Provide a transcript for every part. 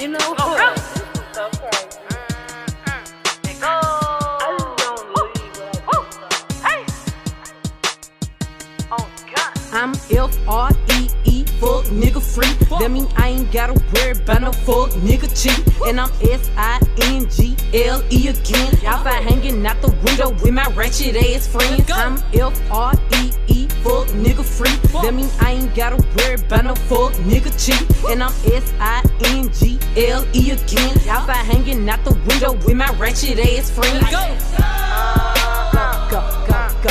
You know what? It goes. I just don't believe what I do. Oh, God. I'm F-R-E-E, fuck nigga free. That mean I ain't gotta worry about no fuck nigga cheat. And I'm S-I-N-G-L-E again. Y'all by hanging out the window with my ratchet ass friends. I'm F-R-E-E, fuck nigga free. That mean I ain't gotta worry about no fuck nigga cheat. And I'm S-I-N-G-L-E again. Y'all by hanging out the window with my ratchet ass friends. Go, go, go, go.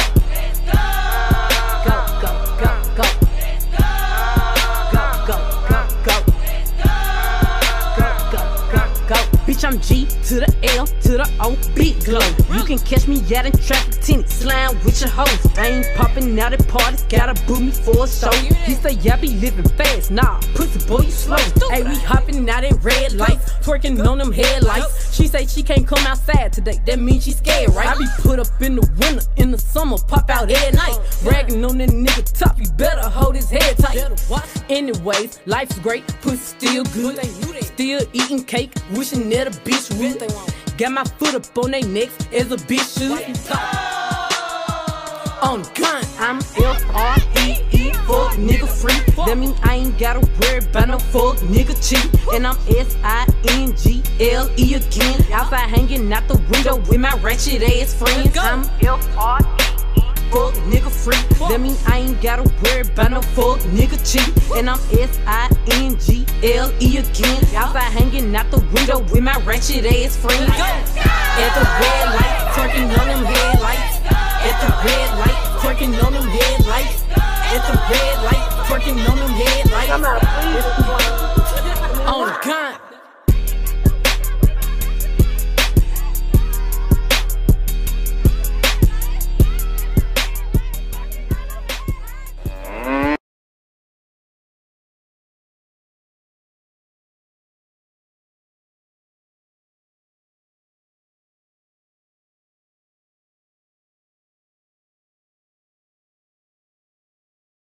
I'm G to the L to the O, big glow. You can catch me out in traffic, tennis, slime with your hoes. I ain't popping out at parties, gotta boot me for a show. He say, yeah, be living fast, nah, pussy boy, you slow. Hey, we hopping out at red lights, twerking on them headlights. She say she can't come outside today, that means she scared, right? I be put up in the winter, in the summer, pop out at night. Ragging on that nigga top, you better hold his head tight. Anyways, life's great, pussy still good. Still eating cake, wishing that a bitch would. Got my foot up on they necks as a bitch should. On gun, I'm F-R-E-E, fuck nigga free. That mean I ain't gotta worry about no fuck nigga cheat. And I'm S-I-N-G-L-E again. Y'all by hanging out the window with my ratchet ass friends. I'm F-R-E-E, fuck nigga free. That mean I ain't gotta worry about no fuck nigga cheat. And I'm S-I-N-G-L-E again. Y'all by hanging out the window with my ratchet ass friends. At the red light, twerking on them headlights. At the red light, twerking on them headlights. At the red light, twerking on them headlights.